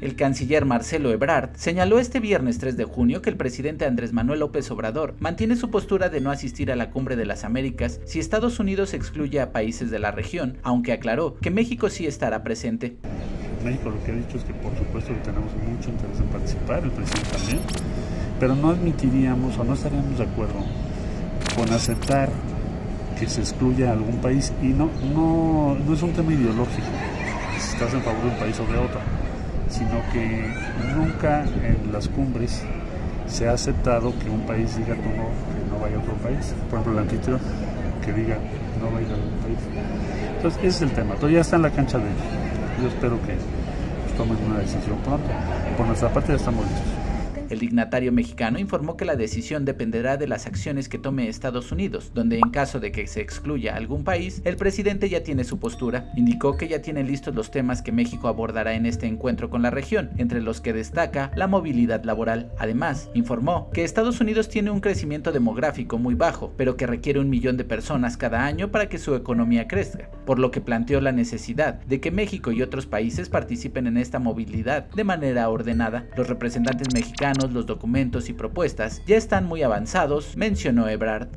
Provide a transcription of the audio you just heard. El canciller Marcelo Ebrard señaló este viernes 3 de junio que el presidente Andrés Manuel López Obrador mantiene su postura de no asistir a la Cumbre de las Américas si Estados Unidos excluye a países de la región, aunque aclaró que México sí estará presente. México lo que ha dicho es que por supuesto que tenemos mucho interés en participar, el presidente también, pero no admitiríamos o no estaríamos de acuerdo con aceptar que se excluya a algún país, y no es un tema ideológico, si estás en favor de un país o de otro, sino que nunca en las cumbres se ha aceptado que un país diga que no vaya a otro país. Por ejemplo, el anfitrión que diga no vaya a otro país. Entonces, ese es el tema. Todavía está en la cancha de ellos. Yo espero que tomen una decisión pronto. Por nuestra parte ya estamos listos. El dignatario mexicano informó que la decisión dependerá de las acciones que tome Estados Unidos, donde en caso de que se excluya algún país, el presidente ya tiene su postura. Indicó que ya tiene listos los temas que México abordará en este encuentro con la región, entre los que destaca la movilidad laboral. Además, informó que Estados Unidos tiene un crecimiento demográfico muy bajo, pero que requiere 1 millón de personas cada año para que su economía crezca, por lo que planteó la necesidad de que México y otros países participen en esta movilidad de manera ordenada. Los representantes mexicanos, los documentos y propuestas ya están muy avanzados, mencionó Ebrard.